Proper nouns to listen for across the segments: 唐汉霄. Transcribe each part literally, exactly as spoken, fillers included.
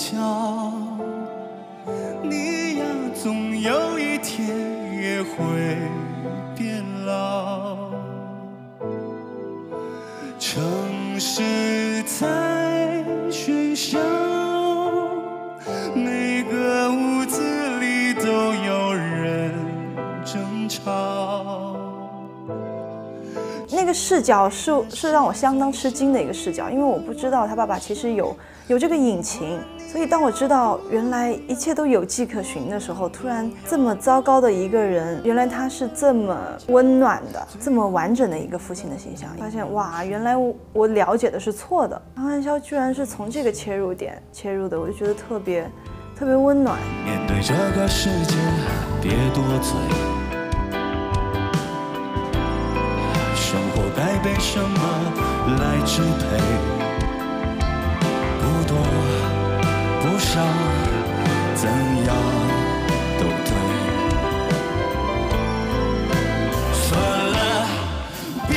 角，你呀，总有一天也会变老。城市在喧嚣，每个屋子里都有人争吵。那个视角是是让我相当吃惊的一个视角，因为我不知道他爸爸其实有有这个隐情，所以当我知道原来一切都有迹可循的时候，突然这么糟糕的一个人，原来他是这么温暖的、这么完整的一个父亲的形象，发现哇，原来 我, 我了解的是错的。唐汉霄居然是从这个切入点切入的，我就觉得特别特别温暖。面对这个世界，别多嘴。 生活该被什么来支配？不多不少，怎样都对。算了，别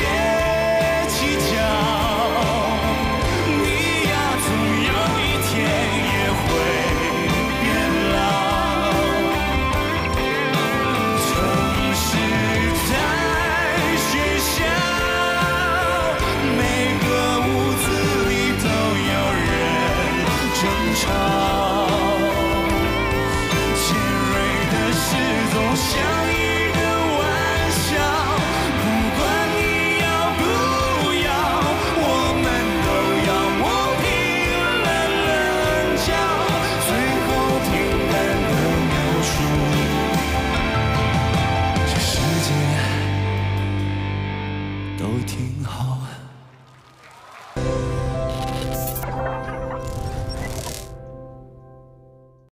计较，你呀，总有一天也会变老。城市在喧嚣。 每个屋子里都有人争吵。